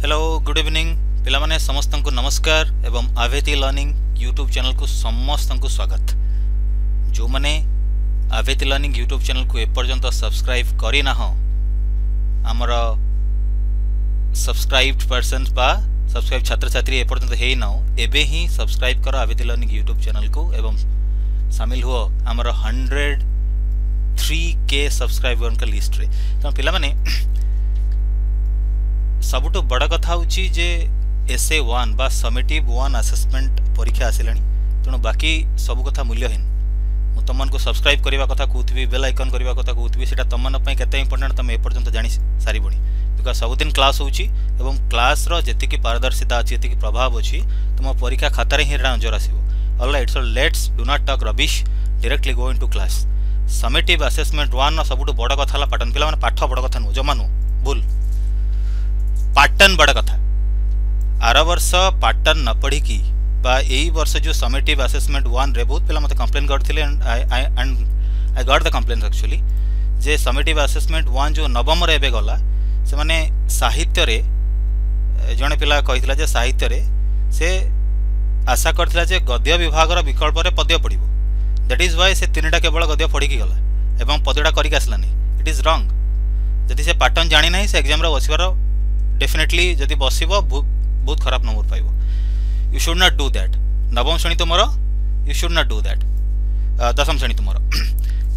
Hello good evening पिलामाने समस्तंकु नमस्कार एवं आवेति लर्निंग यूट्यूब चैनल को समस्तंकु स्वागत। जो माने आवेति लर्निंग यूट्यूब चैनल को एपर्यंत सब्सक्राइब करी ना हो आमर सब्सक्राइब्ड पर्सन्स बा सब्सक्राइब छात्र छात्री एपर्यंत हेई ना हो एबे ही सब्सक्राइब करो आवेति लर्निंग यूट्यूब चैनल को एवं शामिल हुओ आमर 103K सब्सक्राइबर का लिस्ट रे। तो पिलामाने सबुठ बड़ कथा जे SA1 बा समेटिव 1 आसेसमेंट परीक्षा आसिलानी तेणु बाकी सब कथा मूल्यहीन। मु तुमन को सब्सक्राइब करने कथा कहूबी बेल आइकन करने कथा कहूबी से तुमन के इम्पोर्टाट तुम एपर्तंत जाणी सारे बिकज सबुदिन क्लास होउछि क्लास रेतिक पारदर्शिता अच्छी जी प्रभाव अच्छी तुम परीक्षा खातार ही नजर आसो। Alright so let's do not talk rubbish directly go into class. Summative assessment 1 सबुठ बड़ कथा है पैटर्न। पिला माने पाठ बड़ कथा नु जमा नु भूल पैटर्न बड़ा कथा। आर वर्ष पैटर्न न पढ़ी की बा यही वर्ष जो समेटिव आसेसमेंट 1 रे बहुत पिला मत कंप्लेन करथिले and I got the complain actually जे समेटिव आसेसमेंट 1 जो नवम रे एबे गला से माने साहित्य रे जने पिला कहितला जे साहित्य रे से आशा करथिला जे गद्य विभाग रो विकल्प रे पद्य पढिबो दैट इज व्हाई से तीनटा केवल गद्य पढी की गला एवं पद्यडा करिक आसलानी। It is wrong. जदि से पैटर्न जानि नाही से एग्जाम रे बसिबार डेफिनेटली जदि बसिबो बहुत खराब नंबर पाइबो। You should not do that. नवम श्रेणी तुम you should not do that. दशम श्रेणी तुम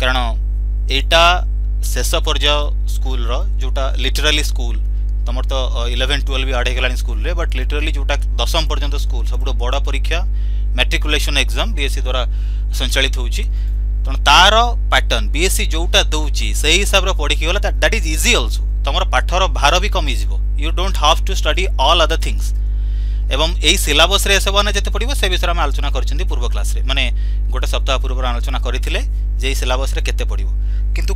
कारण एटा शेष पर्याय स्कूल रो जोटा लिटरली स्कूल तुम तो 11-12 भी आड़े गलानी स्कूल रे बट लिटरली जोटा दशम पर्यंत स्कूल सबुठ बड़ परीक्षा मैट्रिकुलेशन एग्जाम BSE द्वारा संचालित होउची तेणु तार पैटर्न BSE जोटा दौची से हिसाब रे पढ़ी गला दैट इज इजी अल्सो तुम पाठर भार भी कमिजो। You don't have to study all other things एवं यही सिलेबस रे S1 जते पड़ो से विषय में आलोचना कर पूर्व क्लास रे माने गोटे सप्ताह पूर्व आलोचना करथिले जे सिलेबस रे केते पड़ो किंतु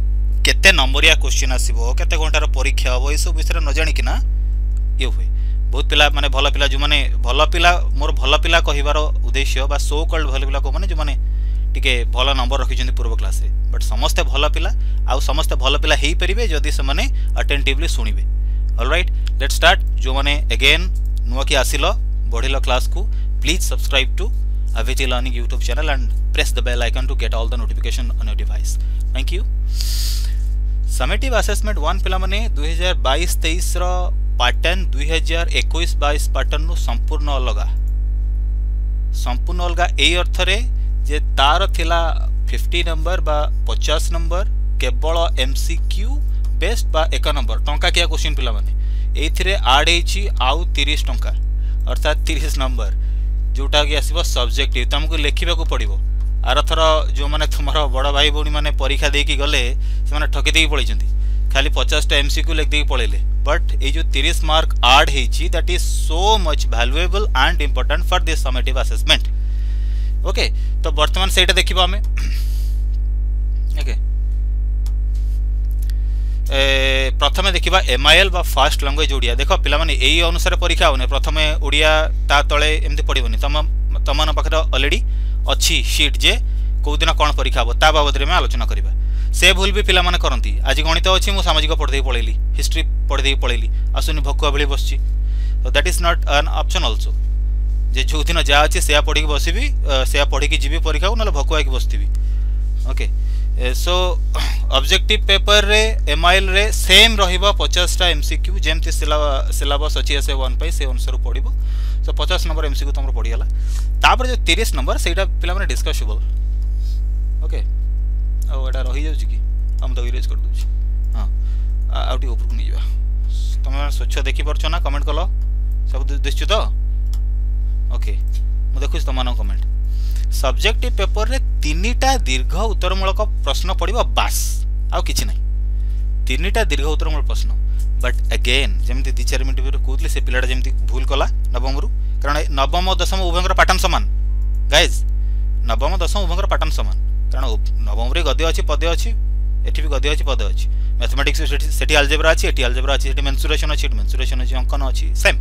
केते नंबरिया क्वेश्चन आसीबो केते घंटार परीक्षा हो ये सब विषय न जानी कि ना ये हुए बहुत पिला माने भला पिला जो माने भला पिला मोर भला पिला कहिबार उद्देश्य बा सो कॉल्ड भला पिला को माने जो माने टिके भला नंबर रखिछन पूर्व क्लास रे बट समस्ते भला पिला आ समस्ते भला पिला हेई परिबे जदि से माने अटेंटिवली सुनिबे। Alright let's start. जो माने अगेन नुआ कि आसिलो बढ़िलो क्लास को please subscribe to Aveti learning YouTube channel and press the bell icon to get all the notification on your device. Thank you. Summative assessment 1 पिला माने 2022-23 रो पैटर्न 2021-22 पैटर्न नु संपूर्ण अलगा ए अर्थ रे जे तार थिला 50 नंबर बा 50 नंबर केवल MCQ बेस्ट बा एक नंबर टंका क्या क्वेश्चन पिला माने एथिरे आड हेची आउ 30 टंका अर्थात 30 नंबर जोटा कि आसीबो सब्जेक्टिव तुमको लेखिबा को पड़िबो। आर थर जो माने तुम्हारा बड़ा भाई बणी माने परीक्षा देकी गले से माने ठकी देकी पळैचंती खाली 50 टा MCQ लेख देकी पळैले बट ए जो 30 मार्क आड हेची that is so much valuable and important for this summative assessment. Okay तो वर्तमान सेटा देखिबा हमें। ओके प्रथम देखा MIL बा फास्ट लैंग्वेज ओडिया देख पिला माने एई अनुसार परीक्षा होने प्रथम ओडिया ता तले एमती पड़ोनी तुम तुम पाखे अलरेडी अच्छी सीट जे कौदिन कौन परीक्षा हे ता बाबद में आलोचना करवा से भूल भी पिला माने करती। आज गणित अच्छी मुझे सामाजिक पढ़दे पड़ेली हिस्ट्री पढ़दे पड़ेली आसुनी भकुआ भि बस that is not an option also जे जो दिन जहाँ अच्छे से पढ़ी बसबी से पढ़ी जी परीक्षा को ना भकुआ की बसती। ओके सो ऑब्जेक्टिव पेपर रे MIL रे सेम रहिबा 50 टा MCQ जेमति सिलेबस अछि SA1 पई से अनुसार पढिबो। सो 50 नंबर MCQ तुमरो पढि हला तापर जो 30 नंबर सेटा पिला माने डिस्कसेबल। ओके ओ एटा रहि जाउची कि हम तो इरेज कर दोची हां आउटी ऊपर को नि जावा तुम स्वच्छ देखि परछो ना कमेंट कलो सब दिसछु तो। ओके मु देखुछ तमानो कमेंट। सब्जेक्टिव पेपर रे तीनटा दीर्घ उत्तरमूलक प्रश्न पड़ो बास आउ किछि नहीं तीनटा दीर्घ उत्तरमूल प्रश्न बट अगेन जमी 2-4 मिनट भर कहते से पिलाटा जमी भूल कला नवम रु कारण नवम दशम उभयर पैटर्न सामान गाइज नवम दशम उभयर पैटर्न सामान कारण नवम रे गद्य अच्छी पद अच्छी एटी भी गद्य अच्छी पद अच्छी मैथमेटिक्स से आलजेब्रा अच्छी एटी आलजेब्रा अच्छी मेन्सुरेशन अच्छी अंकन अच्छी सेम।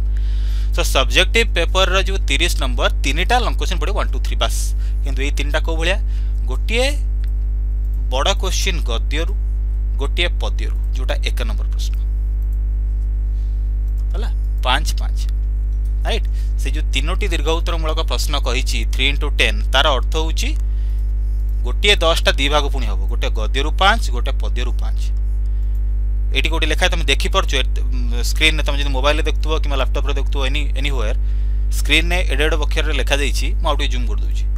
सो सब्जेक्टिव पेपर रो जो 30 नंबर तीनटा लंग क्वेश्चन पड़े 1 2 3 बास किंतु ये तीनटा को भाया गोटे बड़ क्वेश्चन गद्य रु गोटे पद्य रु जोटा एक नंबर प्रश्न है पाँच पाँच राइट से जो तीनोटी दीर्घ उत्तरमूलक प्रश्न कही 3 into 10 तार अर्थ हो गोटे 10टा दी भाग पुणी हम गोटे गद्यरू 5 गोटे पद्यरू 5 ये गोटे लेखाए तुम देखीपुर स्क्रीन में तुम जो मोबाइल देखु कि लैपटॉप रे देखु एनीवेयर स्क्रीन ने एडे एडे अक्षर में लिखा जाइए मुझे जूम कर दूसरी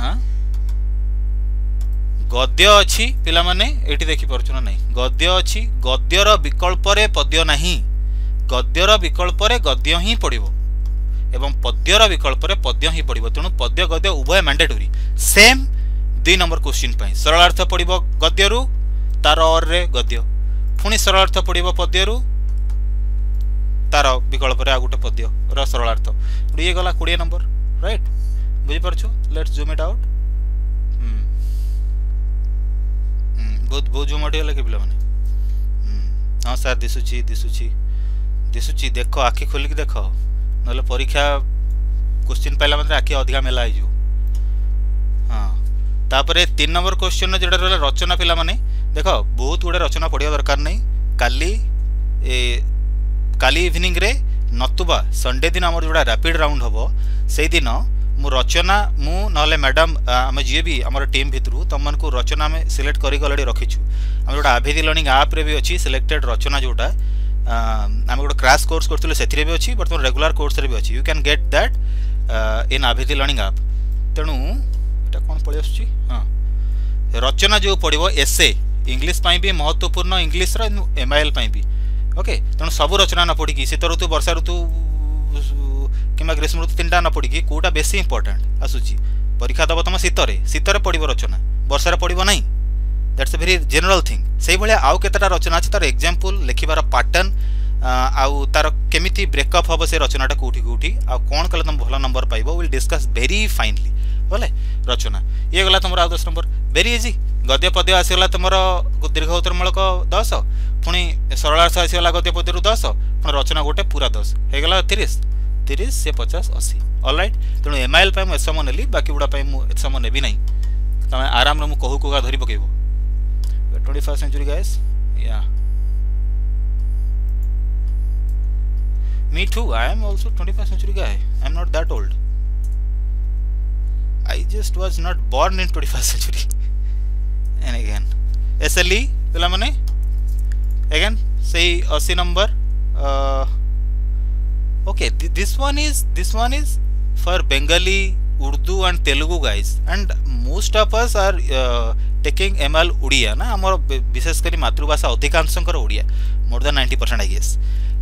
हाँ गद्य अच्छी पिला माने ये देखीपुर ना नहीं गद्य अच्छी गद्यर विकल्प पद्य ना गद्यर विकल्प गद्य ही पड़ो एवं पद्यर विकल्प पद्य ही पड़ो तेणु पद्य गद्य उभय मैंडेटोरी सेम 2 नंबर क्वेश्चन सरलार्थ पड़ो गद्यरू तार और रे गद्य पुणी सरलार्थ पड़ो पद्यरू तार विकल्प आ गोटे पद्यर सरलार्थ ये गला 20 नंबर राइट बुझीपारछु लेट्स जूम इट आउट बहुत बहुत जूम आउट होगा कि पिला माने हाँ सर दिशुची दिशुची दिशुची देख आखि खोलिक देख ना परीक्षा क्वेश्चन पाला मतलब आखि अधिका मेला हो हाँ तापर 3 नंबर क्वेश्चन जोटा रहा रचना पिला माने देख बहुत गुड़े रचना पढ़ा दरकार नहीं काली इवनिंग रे नतुबा संडे दिन आम जोड़ा रैपिड राउंड हम से दिन मु रचना मु नले मैडम आम जी भी आम टीम भितर तुम मानक रचना आम सिलेक्ट करके अलरेडी रखीचु आम जो आवेदी लर्निंग आप्रे भी अच्छी सिलेक्टेड रचना जोटा आम गोटे क्रैश कोर्स करूँ से अच्छी बर्तमान रेगुलर कोर्स भी अच्छी you can get that in Aveti learning आप तेणु यहाँ कौन पलि आस हाँ रचना जो पड़ो एसए इंग्लीश भी महत्वपूर्ण इंग्लीश एमआईएल भी ओके तेणु सब रचना न पढ़ी शीत ऋतु वर्षा ऋतु किंवा ग्रीष्म ऋतु 3टा न पड़ी कौटा बेस इंपोर्टेंट आसूची परीक्षा दब तुम शीतर शीतर पड़ो रचना वर्षा पड़ो ना that's a very general thing से भाया आउ केतटा रचना अच्छे तार एग्जाम्पल लिखार पैटर्न आउ तार केमी ब्रेकअप हम से रचनाटा कौटी कौटी आउ कौन कले तुम भल नंबर पाइब विल डिस्कस वेरी फाइनली बोले रचना ये गला तुम आउ 10 नंबर वेरी इजी गद्य पद्य आसगला तुम दीर्घ उत्तरमूलक 10 पुणी सरलार्थ आसगला गद्य पद्यू 10 पुणी रचना गोटे पूरा 10 होगा 30 से 50 80 अलराइट तेणु एमआईएल पर मुझे समय नेली बाकी गुड़ा मुझे समय नेबी ना तुम आराम मुझे कहू कौका धरी पकेब 21st century guys yeah me too I am also 21st century guy I am not that old I just was not born in 21st century and again SLE pila mane again say 80 number okay this one is for Bengali Urdu and Telugu guys and most of us are taking ML Odia ना आम विशेष करी मातृभाषा अधिकांशकर Odia more than 90% I guess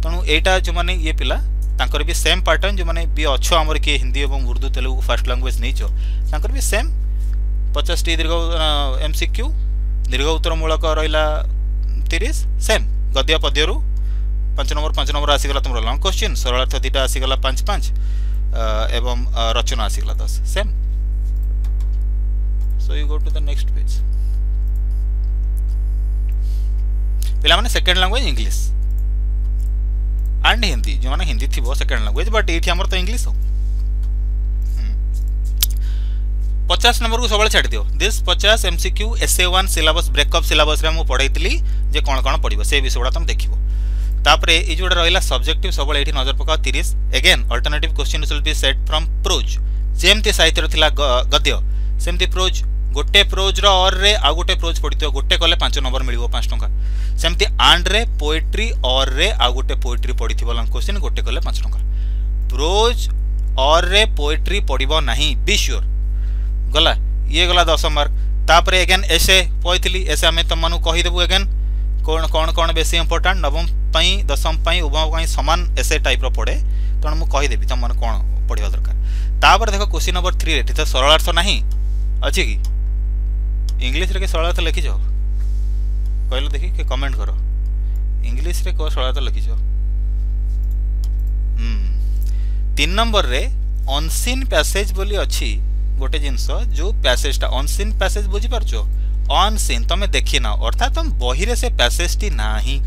तेणु एटा जो माने ये पिला तांकर भी सेम पैटर्न जो माने भी अच्छो आमर किए हिंदी एवं उर्दू तेलुगु फर्स्ट लैंग्वेज नहीं छो तांकर भी सेम 50टी दीर्घ MCQ दीर्घ उत्तरमूलक रहा 30 सेम गद्य पद्यरू 5 नंबर आसीगला तुम लंग क्वेश्चन सरलार्थ 2टा आसीगला 5 एवं रचना आसीगला 10 same so you go to the next page पिला माने second language English and Hindi जो माने हिंदी थी सेकेंड लैंग्वेज बट ये आमर तो इंग्लिश हो 50 नंबर को सबले छाड़ दियो this 50 MCQ SA1 syllabus breakup syllabus रे मु पढैतली जे कोन कोन पढिबो से विषय गुडा तुम देखिबो तापरे ए जोडा रहला सब्जेक्टिव सबले एठी नजर पका 30 again alternative question will be set from prose जेमते साहित्य थिला गद्य सेमती प्रोज गोटे प्रोज और रे आ गोटे प्रोज पड़ो गोटे कले 5 नंबर मिलो 5 टंका सेमती आंड रे पोएट्री और रे आ गोटे पोएट्री पड़ी लंग क्वेश्चन गोटे कले 5 टंका प्रोज और रे पोएट्री पड़ो ना बी श्योर गला ये गला 10 मार्क तापर एगेन एसे पढ़ी एसे आम तुम मानू कहीदेबू एगेन कौन कौन कौन बेस इंपोर्टाट नवम दशम उभय सामान एसे टाइप पढ़े तेना मुझे कहीदेवी तुम मैंने कौन पढ़ा दरकार तापर देख क्वेश्चन नंबर 3 तो सरलार्थ ना अच्छे कि इंग्लिश रे के सरलार्थ लिखी जाओ कहल देखी के कमेंट करो इंग्लिश रे को सरलार्थ लिखी जाओ 3 नंबर रे अनसीन पैसेज बोली अच्छी गोटे जिनस जो पैसेजटा अनसीन पैसेज बुझी पारछो अनसीन तमे देखि ना अर्थात तुम बही रे से पैसेज टी नाही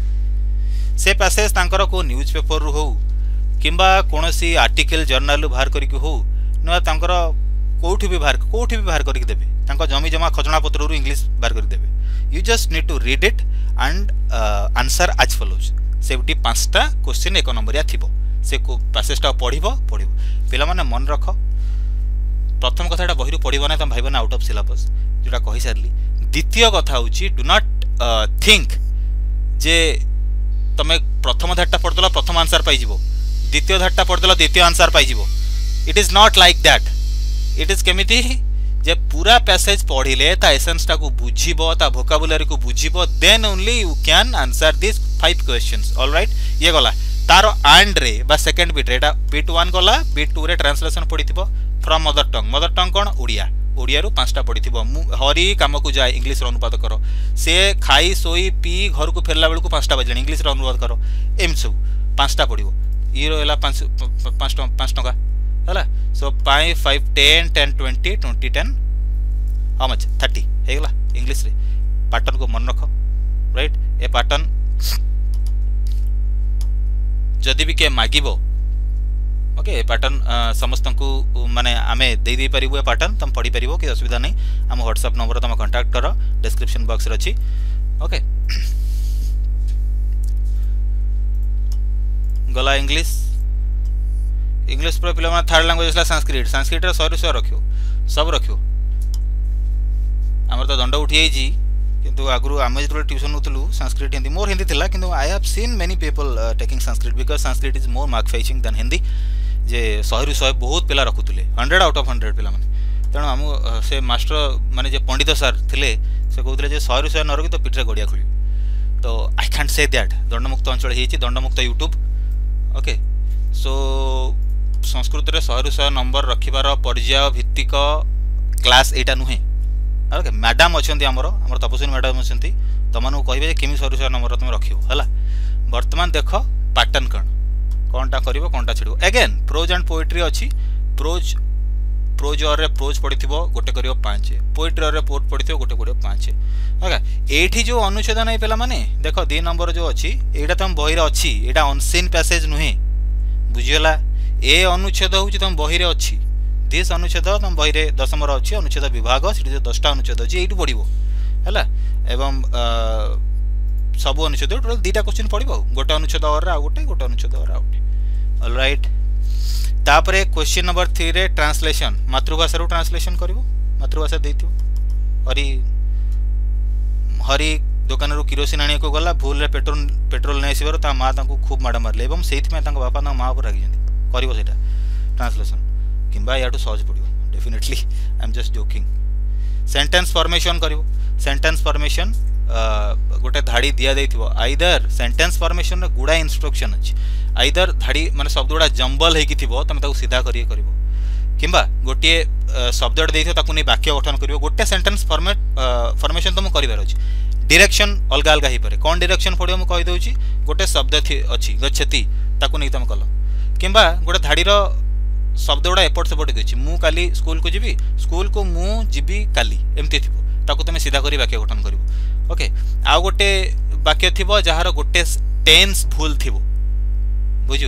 से पैसेज तांकर को न्यूज पेपर रु हो किंबा कोनोसी आर्टिकल जर्नल बाहर करिक हो न तांकर कोठी भी बाहर करके देबे जमी जमा खजना पत्रु इंग्लिश बाहर करके देबे you just need to read it and answer as follows सेवटी 5टा क्वेश्चन एक नंबरिया थी से पासेसटा पढ़ पे मन रख। प्रथम कथा बही पढ़व ना तुम भाई आउट ऑफ सिलेबस जोटा कही सारे। द्वितीय कथा हूँ डू नॉट थिंक जे तुम प्रथम धारटा पढ़देल प्रथम आंसर पाई द्वितीय धारटा पढ़देल द्वितीय आंसर पाई। It is not like that. It is केमिति जे पूरा पैसेज पढ़ले एसेंसटा को बुझीब भोकाबुलारी को बुझीब then only you can answer this 5 questions. All right ये गला तार एंड रे बा सेकंड बिट रे बिट 1 गला बिट 2 रे ट्रांसलेशन पड़ी थी from mother tongue. Mother tongue कौन ओडिया। ओडिया रु 5टा पड़ी थी हरी काम को जाए इंग्लिश अनुवाद कर से खाई सोई पी घर को फेरला बेलू 5टा बजे इंग्लिश अनुवाद कर एम सब 5टा पड़ो। ये रहा 5 टंका है सो 5 5 10 10 20 20 10 हाँ मच 30 है इंग्लिश रे पैटर्न को मन रख। राइट ए पैटर्न जदि भी के मागिब ओके ए पैटर्न समस्त को माने आम दे पार ए पैटर्न तुम पढ़ी पार कि असुविधा नहीं। आम व्हाट्सएप नंबर तुम कंटाक्ट कर डिस्क्रिप्शन बॉक्स रे अच्छी। ओके गला इंग्लिश इंग्लिश पर पे थर्ड लैंग्वेज है संस्कृत। संस्कृत शहर शह रख सब रख आमर तो दंड उठी किंतु आगु आम जो ट्यूशन होलु संस्कृत हिंदी मोर हिंदी था कि I have seen many people taking Sanskrit because Sanskrit is more mark fetching than Hindi. जे शहर शहे बहुत पिला रखुले 100 आउट ऑफ 100 पे तेणु आम से मास्टर माने पंडित सार थे से कहते शहर शहे न रखी तो पिठे गड़िया खोल तो आई कैंट से दैट। दंडमुक्त अंचल हो दंडमुक्त यूट्यूब। ओके सो संस्कृत रे 100 नंबर रखिबार पर्याय भित्तिक क्लास एटा नुहे। ओके मैडम अछंती हमर हमर तपस्विनी मैडम अछंती तमनु कहिबे केमि 100 नंबर तुम रखिबो हला। वर्तमान देख पैटर्न कण कोनटा करिवो कोनटा छड़िवो। अगेन प्रोज एंड पोएट्री अछि। प्रोज प्रोज और रे प्रोज पड़िथिबो गोटे करिवो 5 पोएट्री रे पोएट पड़िथिबो गोटे करिवो 5। ओके एठी जो अनुच्छेद नै पेला माने देखो 2 नंबर जो अछि एटा तुम बहिर अछि एटा अनसीन पैसेज नुहे बुझियला। ए अनुच्छेद हूँ तुम बही रे अच्छी दिस अनुच्छेद तुम बही रे दशमर अच्छी अनुच्छेद विभाग से जो 10टा अनुच्छेद अच्छी यू पढ़व है एवं सब अनुच्छेद टोटल 2टा क्वेश्चन पढ़व गोटे अनुच्छेद और आउ गोटे अनुच्छेद और आउ गोटे। ऑल राइट तापरे क्वेश्चन नंबर 3 रे ट्रांसलेशन मातृभाषा रू ट्रांसलेशन कर मातृभाषा दे हरी हरी दुकान रू किरोसिन आने को गला भूल रे पेट्रोल पेट्रोल नहीं आसवर ता माँ खूब माड़ मारे और से बापा माँ पर रागिजंती करिवो सेटा ट्रांसलेशन किंबा याटू सहज पड़िवो definitely. I am just joking. Sentence formation करिवो। सेंटेंस फॉर्मेशन गोटे धाड़ी दिया देथिवो आइदर सेंटेंस फॉर्मेशन रे गुडा इंस्ट्रक्शन अछि आइदर धाड़ी माने शब्द गुडा जंबल हेकी थिवो तमे ताकू सीधा करिए करिवो किंबा गोटे शब्द देथिवो ताकू नै वाक्य गठन करिवो गोटे सेंटेंस फॉर्मेट फॉर्मेशन तुम करिवार अछि। डायरेक्शन अलगा अलगा हे पारे कोन डायरेक्शन पड़ियो मु कहि देउछि गोटे शब्द अछि गच्छति ताकू नै तुम कलो किंबा गोटे धाड़ी शब्द गुड़ा एपट सेपट देती मु काली स्कूल को जीवी स्कूल को मु जीवी काली एमती थी ताकू तुम सीधा कर वाक्य गठन कर। ओके आउ गोटे वाक्य थी जार गोटे टेन्स भूल थी बुझे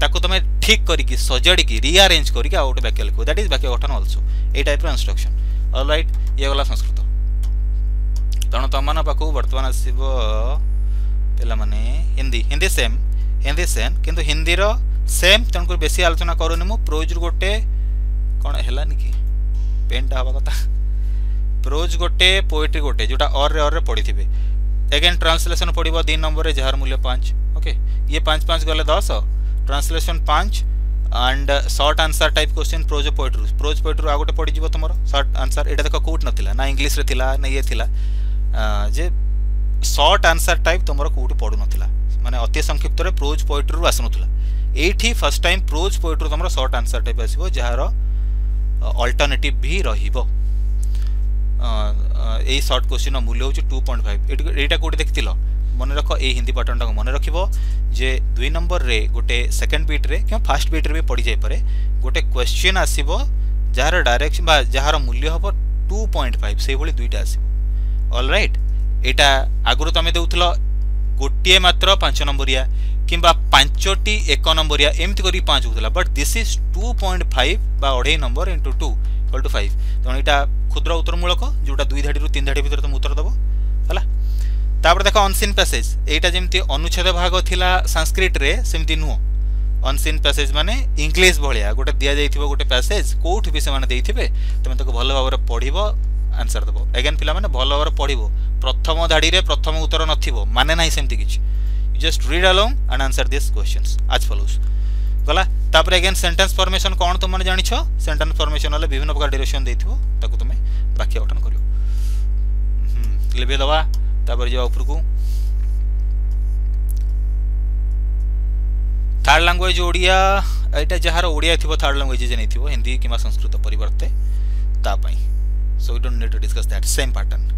ताकू तुम ठीक करके सजाड़ी की रिअरेंज करके आउ गोटे वाक्य लिखो दैट इज वाक्य गठन अल्सो ये टाइप इंस्ट्रक्शन। ऑल राइट ये गला संस्कृत तेणु तुम मान पाक बर्तमान आसब पे हिंदी हिंदी सेम हिंदी सेम किंतु हिंदी रो सेम तेणुक बेसी आलोचना करूनी मु प्रोज गोटे कौन है कि पेनटा हवा कथा प्रोज गोटे पोएट्री गोटे जोटा और रे पढ़ी थे एगेन ट्रांसलेशन पड़ो 2 नंबर में जार मूल्य 5। ओके ये 5 5 गले 10 translation 5 and short answer type question prose poetry आ गोटे पड़ज तुम शॉर्ट आंसर ये देख कौट नाला ना इंग्लीश ना ये थी जे शॉर्ट आंसर टाइप तुम कौट पड़ू ना माने अति संक्षिप्त प्रोज पोएट्री आसनुला एठी फर्स्ट टाइम प्रोज पोएट्री तुम शॉर्ट आंसर टाइप आसो जार अल्टरनेटिव भी रहिबो। ए शॉर्ट क्वेश्चन मूल्य होची 2.5 एटा कोटे देखिल मन रख ए हिंदी पैटर्न टाक मन रखिबो जे 2 नंबर रे गोटे सेकंड बीट रे कि फर्स्ट बीट रे भी पड़ी जाय पारे गोटे क्वेश्चन आसीबो जार डायरेक्शन बा जार मूल्य होबो 2.5 से भली दुईटा आसीबो। ऑल राइट एटा आगुरु तमे देउथलो गोटे मात्र 5 नंबरिया किंबा 5टी 1 नंबरिया एमती करी 5 होता बट दिस इज 2.5 बा 2.5 नंबर इंटू 2 = 5 तेनालीटा क्षुद्र उत्तरमूलक जोटा 2 धाड़ी 3 धाड़ी भर तुम उत्तर दबो है तापर देख अनसीन पैसेज एटा जेमती अनुच्छेद भाग थिला संस्कृत रे सेमती नुह अनसीन पैसेज माने इंग्लिश भलिया गोटे दिया जाइथिबो गोटे पैसेज कोठ भी से माने देइथिबे तमे तक भल भाव रे पढिबो आंसर दबो अगेन पिला माने भल भाव रे पढिबो प्रथम धाडी रे प्रथम उत्तर नथिबो माने नाही सेमती किछ you just read along and answer this questions as follows गला तापर अगेन सेंटेंस फॉर्मेशन कोन त माने जानिछो सेंटेंस फॉर्मेशन वाले विभिन्न प्रकार ड्यूरेशन देइथिबो ताकू तमे वाक्य गठन करियो लेबे दवा तापर जो ऊपर को थर्ड लैंग्वेज ओडिया एटा जहार ओडिया थिबो थर्ड लैंग्वेज जे नै थिबो हिंदी किमा संस्कृत परिवर्ते ता पई so we don't need to discuss that same pattern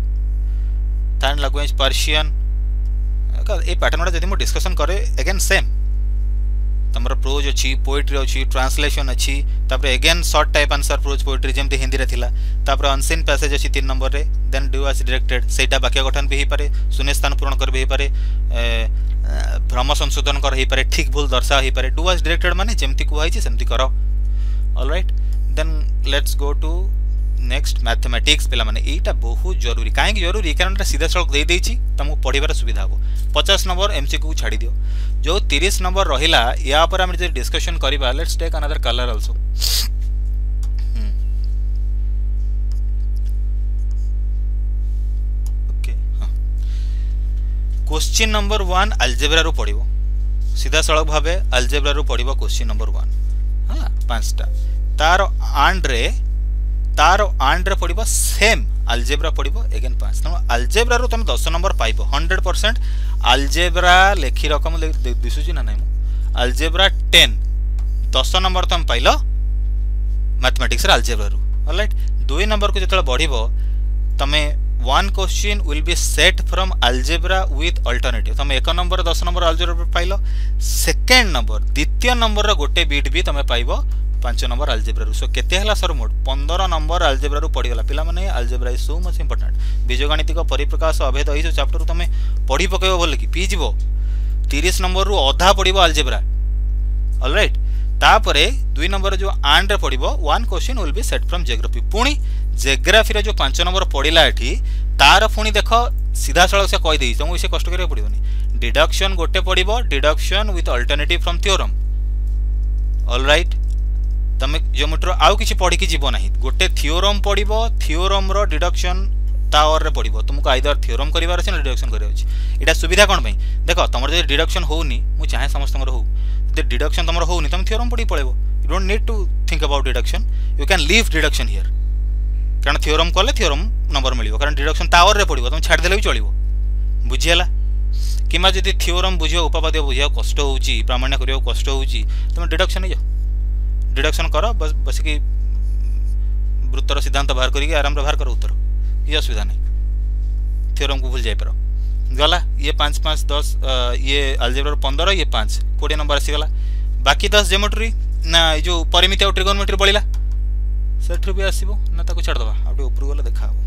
third language Persian का ए पैटर्न जदी मो डिस्कशन करे अगेन सेम तमरो प्रोज अछि पोएट्री अछि ट्रांसलेशन अछि तापर again short type answer prose poetry जेमते हिंदी रे थिला तापर अनसीन पैसेज अछि 3 नंबर रे देन डू एज डायरेक्टेड सेटा वाक्य गठन भी पारे शून्य स्थान पूर्ण कर भी पारे भ्रम संशोधन कर ही पारे ठीक भूल दर्शा ही पारे डू एज डायरेक्टेड माने जेमती को आइछि सेमती करो alright then let's go to next mathematics पिला माने एटा बहुत जरूरी काहे कि जरूरी कारण सीधा सड़क दे देछि तमु पढिबार सुविधा हो 50 नंबर एमसीक्यू को छाडी दियो जो 30 नंबर रहिला या पर हम जे डिस्कशन करिबा let's take another colour also okay हां क्वेश्चन नंबर 1 अलजेब्रा रो पढिबो सीधा सड़क भाबे अलजेब्रा रो पढिबो क्वेश्चन नंबर 1 हां पांचटा तार आंड्रे पड़िबो सेम अलजेब्रा पड़िबो अगेन 5 नंबर अलजेब्रा रो तुम 10 नंबर पाइबो 100% अलजेब्रा लेखी रकम दिसुजी ना नै अलजेब्रा 10 10 नंबर तुम पाइलो मैथमेटिक्स रे अलजेब्रा रो ऑलराइट 2 नंबर को जतले बढ़िबो तमे one question will be set from algebra with alternative तुम एक नंबर 10 नंबर अलजेब्रा पाइलो सेकंड नंबर द्वितीय नंबर रो गोटे बीट भी तुम पाइबो 5 नंबर अलजेब्रा सो केते हला सर मोड 15 नंबर अलजेब्रा रु पड़ी गला पिला माने algebra is so much important बीजगणितिक परिप्रकाश अभेद एई चैप्टर रु तमे पढ़ी पकेबो बोल कि पी जीवो 30 नंबर रु आधा पड़ीबो अलजेब्रा ऑलराइट तापरे 2 नंबर जो एंड रे पड़ीबो one question will be set from geography पुणी जियोग्राफी रे जो 5 नंबर पड़ीला एठी तार पुणी देखो सीधा सळो से कहि देई तुम इसे कष्ट करे पड़िबोनी डिडक्शन गोटे पड़ीबो deduction with alternative from theorem alright तमे ज्योमेट्री आउ किछि पढि कि जीवो नाही गोटे थ्योरम पढिबो थ्योरम रो डिडक्शन टावर रे पढिबो तुमको आइदर थ्योरम करिवार छै न डिडक्शन करिवार छै एटा सुविधा कोन पई देखो तमर जे डिडक्शन होउनी मु चाहे समस्तमर हो जे डिडक्शन तमर होउनी तम थ्योरम पढि पळेबो you don't need to think about deduction you can leave deduction here कारण थ्योरम कोले थ्योरम नंबर मिलिबो कारण डिडक्शन टावर रे पढिबो तम छाड देले भी चलिबो बुझियाला किमा जदी थ्योरम बुझियो उपापाद्य बुझियो कष्ट होउची प्रमाण करियो कष्ट होउची तम डिडक्शन नै जाओ डिडक्शन करो बस बस कि वृत्तर सिद्धांत बाहर करी आराम बाहर करो उत्तर ये असुविधा नहीं थ्योरम को भूल जाए पर गला ये 5 5 10 ये अलजेब्रा 15 ये 5 20 नंबर आसीगला बाकी 10 ज्योमेट्री ना जो परिमिति और ट्रिगोनोमेट्री पड़िला सेठ भी आसीबो ना ताको छाड़ दबा आउटे ऊपर गला देखाबो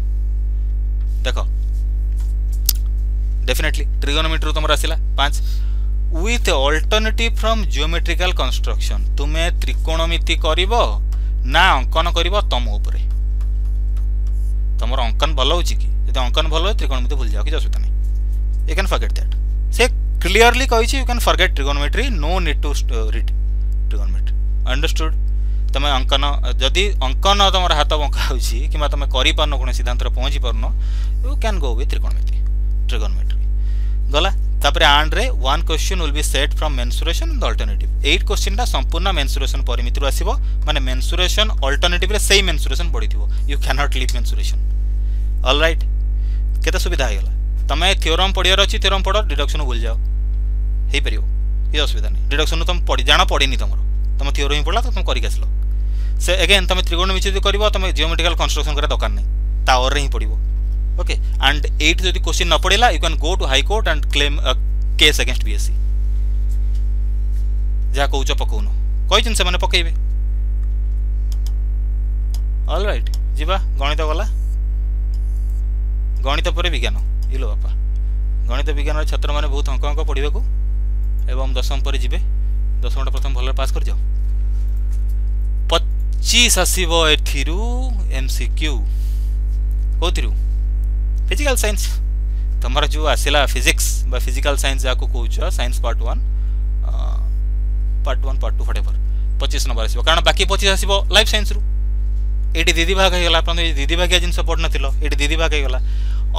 देखो डेफिनेटली ट्रिगोनोमेट्री तुमरा आसीला 5 with alternative from geometrical construction तुमे त्रिकोणमिति करिवो ना अंकन करिवो तम ऊपर तमरो अंकन भलो होची कि जदि अंकन भलो त्रिकोणमिति भूल जाओ कि असुविधा नहीं यू कैन फॉरगेट दैट से क्लियरली कहि छी you can forget trigonometry no need to read trigonometry understood तमे अंकन जदि अंकन तमरो हाथ बंका होची किमा तमे करि पारनो कोन सिद्धांत रे पहुंची पारनो you can go with trigonometry गला तापर एंड रे one question will be set from mensuration and alternative 8 question दा संपूर्ण मेंसुरेशन परिमिति रु आसीबो माने मेंसुरेशन अल्टरनेटिव रे सेम मेंसुरेशन पड़ी थिबो you can not leave mensuration alright केता सुविधा आइला तमे थ्योरम पढियार अछि थ्योरम पढो डिडक्शन भूल जाओ हे परियो की असुविधा नै डिडक्शन तुम पढि जाना पढिनी तमरो तमे थ्योरम पढला त तुम करि गेसलो से अगेन तमे त्रिकोणमिति करिवो तमे जियोमेट्रिकल कंस्ट्रक्शन करा दरकार नै टावर रे ही पढिवो ओके एंड 8 यदि क्वेश्चन न पड़ेला you can go to high court and claim a case against BSE जा कोच पकोनो कोइ जन से माने पकेबे ऑल राइट जीवा गणित वाला गणित पर विज्ञान इलो बापा गणित विज्ञान छात्र माने बहुत अंक अंक पढिबे को एवं दशम पर जिवे दशमटा प्रथम भलर पास कर जाओ 25 आसीबो एथिरु एमसीक्यू कोथिरु फिजिकल साइंस त तुम जो आसा फिजिक्स फिजिकल साइंस जहाँ को कह science part 1 part 2 whatever 25 number आसो कारण बाकी 25 आसो लाइफ साइंस रु ये दीदी भाग हो दीदी भागिया जिन पढ़ ना ये दीदी भाग होगा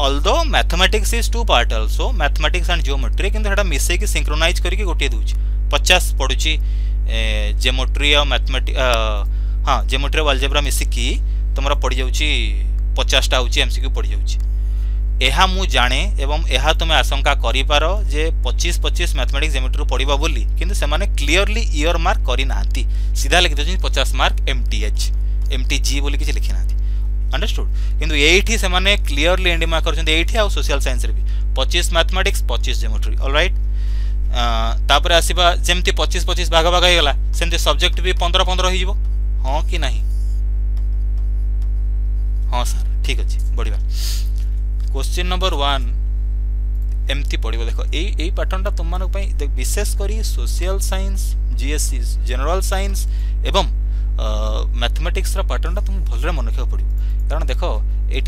although mathematics is two part also mathematics and geometry कि मिसेक सिंक्रोनाइज करके गोटे दूसरी 50 पढ़ुची जियोमेट्री आ मैथमेटिक हाँ जियोमेट्री अलजेब्रा मिसिकी तुम पड़ जाऊँगी 50टा एमसीक्यू पड़ जाऊँ जाने एवं यह तुम आशंका कर 25 मैथमेटिक्स जियोमेट्री पढ़ा बोली किंतु सेमाने क्लीयरली ईयर मार्क करना सीधा लिखि दे 50 मार्क MTG बोली किसी लिखी ना अंडरस्टूड किंतु ये सेमाने क्लीयरली एंड मार्क कर सोशल साइंस रे भी 25 मैथमेटिक्स 25 जियोमेट्री ऑलराइट तापर आसीबा जेमती 25 भाग भाग होगा सेमती सब्जेक्ट भी 15 हो हाँ कि नहीं हाँ सर ठीक अच्छे बढ़िया क्वेश्चन नंबर 1 एमती पड़ो देख यही पैटर्नटा तुम मानी विशेषकर social science GSE general science एवं मैथमेटिक्स पैटर्नटा तुम भले मन रखा पड़ो कारण देख ये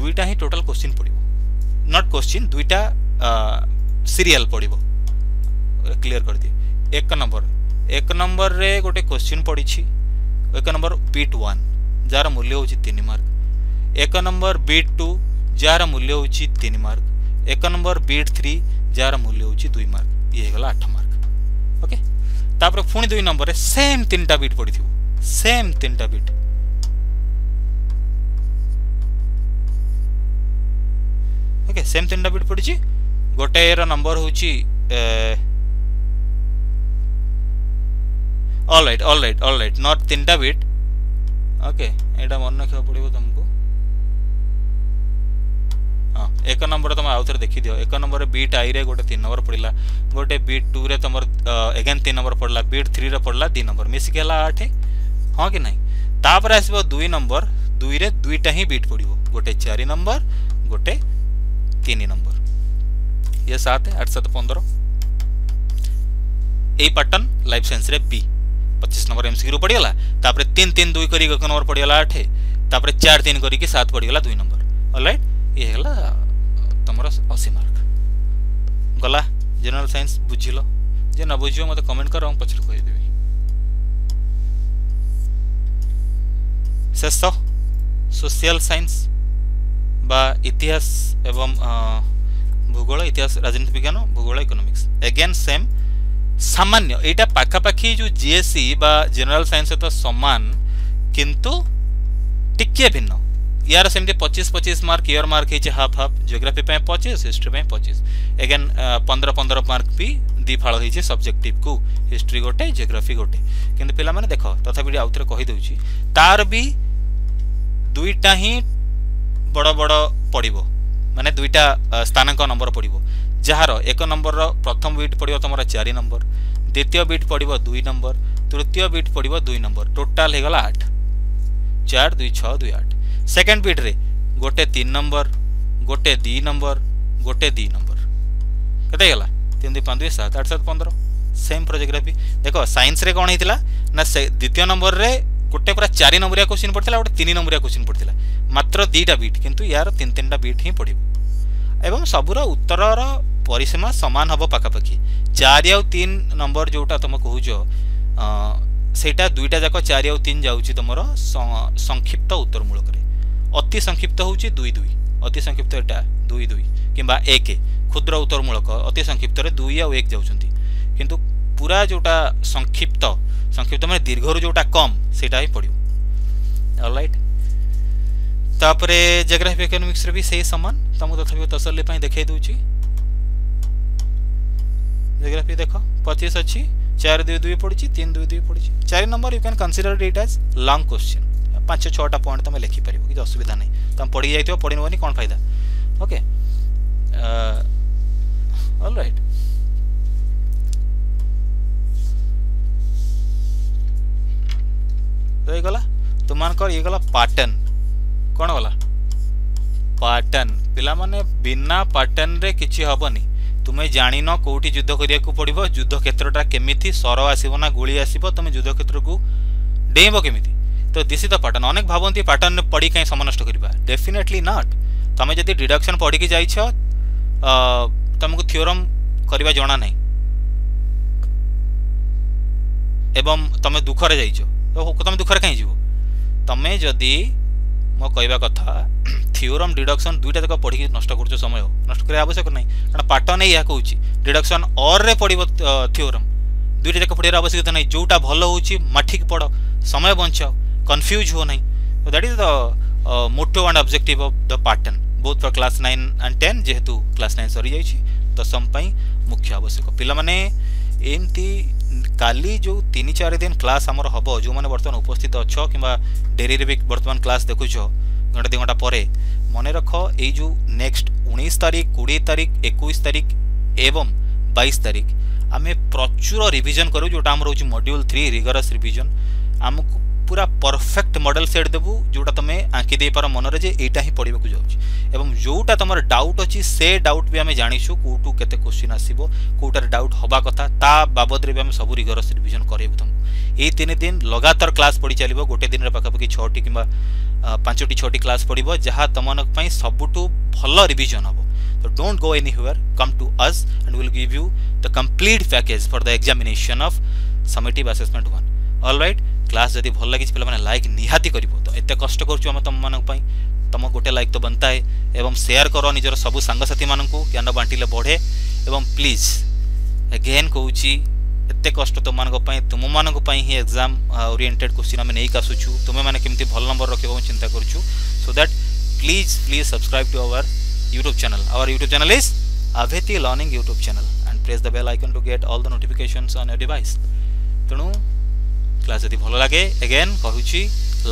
दुईटा ही टोटल क्वेश्चन पड़ो नॉट क्वेश्चन दुईटा सीरीयल पड़ो क्लीयर कर दिए एक नंबर रे गोटे क्वेश्चन पड़ी एक नंबर बीट 1 जार मूल्य हो 3 मार्क एक नंबर बीट 2 जार मूल्य हो 3 मार्क एक नंबर बीट 3 जार मूल्य हो 2 मार्क ये गला 8 मार्क ओके तापर पुणी 2 नंबर रे सेम 3टा बीट पड़ी थी सेम 3टा बीट ओके सेम 3टा बीट पड़ी गोटे नंबर हूँ ऑल राइट नॉट 3टा बीट ओके एटा मन रखा पड़ो तुमको हाँ एक नंबर तुम आउ थे देखीद एक नंबर बीट आई रे गोटे 3 नंबर पड़ा गोटे बीट 2 रे तुम एगेन 3 नंबर पड़ा बीट 3 रे पड़ा 2 नंबर मिसिकला 8 हाँ कि नहीं तापर आसो 2 नंबर 2 रे 2टा ही बीट पड़ो गोटे 4 नंबर गोटे 3 नंबर ये 7 8 7 15 पैटर्न लाइफ साइंस रे बी 25 नंबर एमसीक्यू पड़गला तापर 3 3 2 कर 1 नंबर पड़गला 8 तापर 4 3 कर 7 पड़गला 2 नंबर ऑलराइट ये हैला तुमर 80 मार्क गला जनरल साइंस बुझिल जे न बुझियो मते कमेंट कर हम पछर कहि देबी शेष सोशल साइंस बा इतिहास एवं भूगोल इतिहास राजनीति विज्ञान भूगोल इकोनॉमिक्स एगेन सेम सामान्य एटा पाखापाखी जो जीएससी बा जनरल साइंस तो समान किंतु टिके भिन्न यार सेमती 25 मार्क ईयर मार्क है half half geography 25 history 25 again 15 15 mark भी दी फाड़ हो सब्जेक्टिव को हिस्ट्री गोटे ज्योग्राफी गोटे किंतु पिला माने देख तथापि आउ थे कहीदे तार भी 2टा ही बड़ बड़ पड़ो माने 2टा स्थान नंबर पड़ो जार 1 नंबर प्रथम बीट पड़ो तुम 4 नंबर द्वितीय बीट पड़ो 2 नंबर तृतीय बीट पड़ो 2 नंबर टोटाल होगा 8 4 2 6 2 8 सेकेंड बीट रे गोटे 3 नंबर गोटे 2 नंबर गोटे 2 नंबर केला 3 2 5 2 7 8 7 15 सेम फॉर ज्योग्राफी देख साइंस रे कौन होता ना द्वितीय नंबर रे गोटे पूरा 4 नंबरिया क्वेश्चन पड़ता गोटे 3 नंबरिया क्वेश्चन पड़ता मात्र 2टा बीट किंतु यार 3 3टा बीट ही पड़ो एवं सबूर उत्तर परिसीमा सामान हम पाखापाखि 4 आ 3 नंबर जोटा तुम कौज सेटा 2टा जाक 4 आ 3 जाऊँगी तुम संक्षिप्त उत्तर मूलक अति संक्षिप्त हूँ 2 2 अति संक्षिप्त एटा 2 2 कि 1 क्षुद्र उत्तर मूलक अति संक्षिप्त 2 आ 1 जाऊँगी किंतु पूरा जोटा संक्षिप्त संक्षिप्त मैं दीर्घर जोटा कम सेटा ही पड़ो ऑलराइट तापरे ज्योग्राफी इकोनॉमिक्स भी सही सामान तुमको तथापि तसल्ली देखे दूसरी ज्योग्राफी देख 25 अच्छी 4 2 2 पड़ी 3 2 2 पड़ी 4 number you can consider it as long question 5 6टा पॉइंट तुम लिखिपर कि असुविधा नहीं तुम पढ़ी जाइए पढ़ी नोनी कौन फायदा ओके ऑलराइट तो ये गला तुमको ये गला पैटर्न कौन गला पैटर्न पिला माने बिना पैटर्न रे किछि हबनी तुम्हें जान कौटी युद्ध करने पड़ो युद्ध क्षेत्रटा केमी सर आसना गोली आसो तुम युद्ध क्षेत्र को डेब केमी तो दिस इज द पैटर्न अनेक भावती पैटर्न पढ़ी कहीं समनष्ट करवा डेफिनेटली नॉट तुम जब डिडक्शन पढ़ी जाइछ तुमको थ्योरम करवा जाना ना एवं तुम दुखरे जाइछो तो तुम दुखरे कहीं जीव तुम्हें जदि मो कहवा कथा थ्योरम डिडक्शन दुईटा तक पढ़ी नष्ट कर समय नष्ट कर आवश्यक ना कारण पैटर्न यह कौच डिडक्शन और रे पड़ो थ्योरम दुईटा तक पढ़ार आवश्यकता नहीं जोटा भल हो ठीक पढ़ समय बचाओ कन्फ्यूज हो ना तो that is the motive and objective of the pattern both for class 9 and 10 जेहेतु क्लास 9 सरी जा दशम मुख्य आवश्यक पे एमती काली जो 3-4 दिन क्लास आमर हम जो मैंने बर्तमान उपस्थित अच्छ कि डेरी भी बर्तमान क्लास देखुच घंटे 2 घंटा पर मन रख ये जो नेक्स्ट 19 तारीख 20 तारीख 21 तारीख एवं 22 तारीख आम प्रचुर रिविजन करूँ जोटा आम रोज मॉड्यूल 3 रिगरस रिविजन आमको पूरा परफेक्ट मॉडल सेट देबू जोटा तुम आंकी दे पार मनरे जे एटा ही पढ़ा जाऊँ जोटा तुम डाउट अच्छी से डाउट भी आम जानीशु कौटू केते क्वेश्चन आसो कौटार डाउट हवा कथा ता बाबद रे भी आम सब रिगरस रिविजन करेबू तुमको ये 3 दिन लगातार क्लास पढ़ी चलो गोटे दिन पाखापाखि 6 कि 5-6 क्लास पड़ो जहाँ तुमको सबुठू भल रिविजन हम तो don't go anywhere come to us and will give you the complete package for the examination of summative assessment 1 all right class जब भल लगी पे लाइक निहाती कर तो एत कष्ट करुम तुम गोटे लाइक तो बनता है एवं शेयर कर निजर सबू सांगसाथी मान ज्ञान बांटिले बढ़े एवं प्लीज अगेन कहूँ एत कष्ट तुम मानी ही एग्जाम ओरिएंटेड क्वेश्चन आम नहीं आसुचु तुम्हें मैंने केमती भल नंबर रखिबो चिंता करुचु so that please subscribe to our YouTube channel is Aveti learning YouTube channel and press the bell icon to get all the notifications on your device तेणु क्लास यदि भल लगे एगेन कहूँ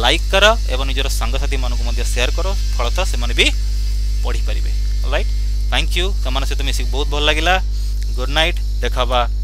लाइक कर एवं निजर सांगसाथी मानू शेयर कर फलत से माने भी पढ़ी पारे ऑलराइट थैंक यू तुम सहित मिसिक बहुत भल लगे गुड नाइट देखा